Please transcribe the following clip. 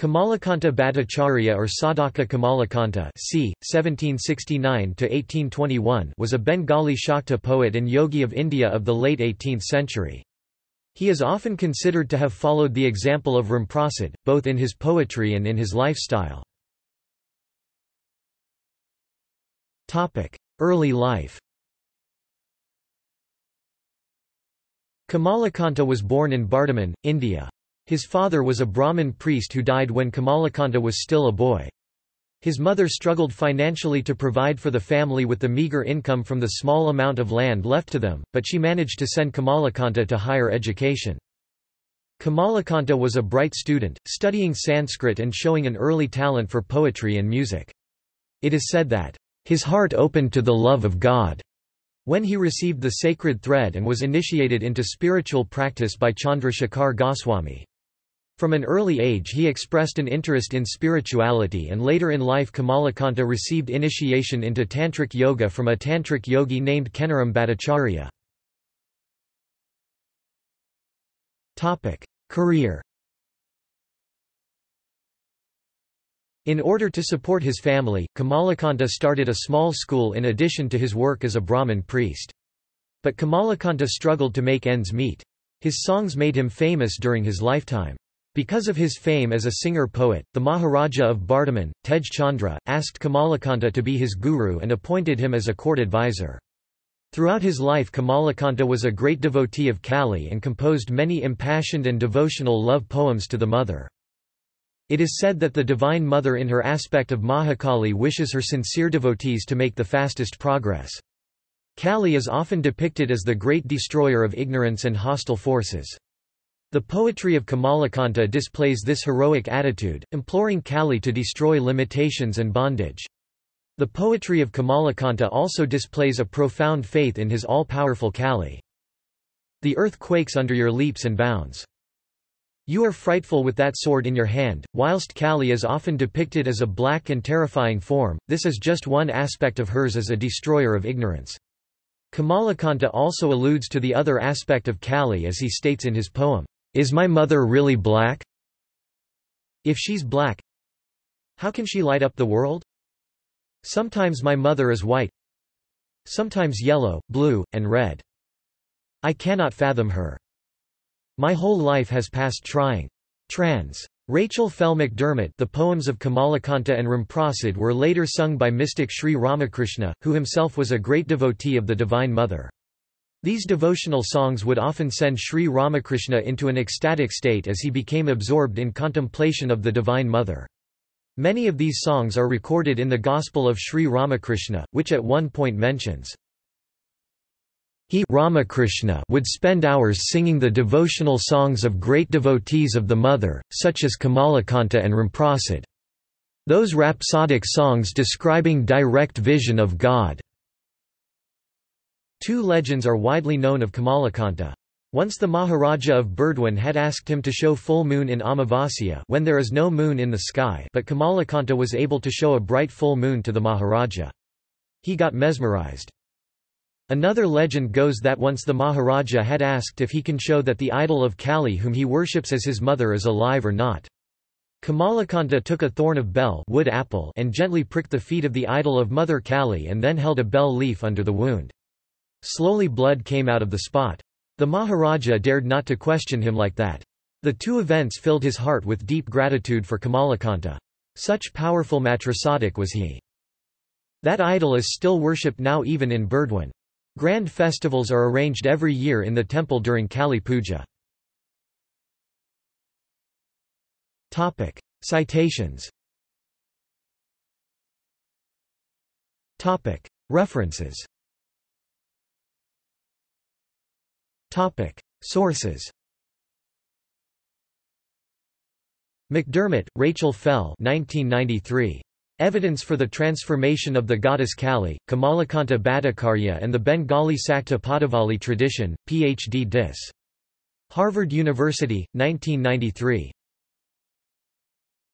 Kamalakanta Bhattacharya or Sadaka Kamalakanta c. 1769–1821 was a Bengali Shakta poet and yogi of India of the late 18th century. He is often considered to have followed the example of Ramprasad, both in his poetry and in his lifestyle. Early life. Kamalakanta was born in Bardhaman, India. His father was a Brahmin priest who died when Kamalakanta was still a boy. His mother struggled financially to provide for the family with the meager income from the small amount of land left to them, but she managed to send Kamalakanta to higher education. Kamalakanta was a bright student, studying Sanskrit and showing an early talent for poetry and music. It is said that, "His heart opened to the love of God," when he received the sacred thread and was initiated into spiritual practice by Chandrashekhar Goswami. From an early age he expressed an interest in spirituality, and later in life Kamalakanta received initiation into Tantric Yoga from a Tantric yogi named KenaramBhattacharya. Career. In order to support his family, Kamalakanta started a small school in addition to his work as a Brahmin priest. But Kamalakanta struggled to make ends meet. His songs made him famous during his lifetime. Because of his fame as a singer-poet, the Maharaja of Bardhaman, Tej Chandra, asked Kamalakanta to be his guru and appointed him as a court advisor. Throughout his life Kamalakanta was a great devotee of Kali and composed many impassioned and devotional love poems to the mother. It is said that the Divine Mother in her aspect of Mahakali wishes her sincere devotees to make the fastest progress. Kali is often depicted as the great destroyer of ignorance and hostile forces. The poetry of Kamalakanta displays this heroic attitude, imploring Kali to destroy limitations and bondage. The poetry of Kamalakanta also displays a profound faith in his all-powerful Kali. The earth quakes under your leaps and bounds. You are frightful with that sword in your hand. Whilst Kali is often depicted as a black and terrifying form, this is just one aspect of hers as a destroyer of ignorance. Kamalakanta also alludes to the other aspect of Kali as he states in his poem, "Is my mother really black? If she's black, how can she light up the world? Sometimes my mother is white, sometimes yellow, blue, and red. I cannot fathom her. My whole life has passed trying." Trans. Rachel Fell McDermott. The poems of Kamalakanta and Ramprasad were later sung by mystic Sri Ramakrishna, who himself was a great devotee of the Divine Mother. These devotional songs would often send Sri Ramakrishna into an ecstatic state as he became absorbed in contemplation of the Divine Mother. Many of these songs are recorded in the Gospel of Sri Ramakrishna, which at one point mentions, "He Ramakrishna would spend hours singing the devotional songs of great devotees of the Mother, such as Kamalakanta and Ramprasad. Those rhapsodic songs describing direct vision of God." Two legends are widely known of Kamalakanta. Once the Maharaja of Burdwan had asked him to show full moon in Amavasya, when there is no moon in the sky, but Kamalakanta was able to show a bright full moon to the Maharaja. He got mesmerized. Another legend goes that once the Maharaja had asked if he can show that the idol of Kali whom he worships as his mother is alive or not. Kamalakanta took a thorn of bell wood apple and gently pricked the feet of the idol of Mother Kali and then held a bell leaf under the wound. Slowly blood came out of the spot. The Maharaja dared not to question him like that. The two events filled his heart with deep gratitude for Kamalakanta. Such powerful matrasadik was he. That idol is still worshipped now even in Burdwan. Grand festivals are arranged every year in the temple during Kali Puja. Citations. References. Sources. McDermott, Rachel Fell. 1993. Evidence for the Transformation of the Goddess Kali, Kamalakanta Bhattacharya and the Bengali Sakta Padavali Tradition, Ph.D. Dis. Harvard University, 1993.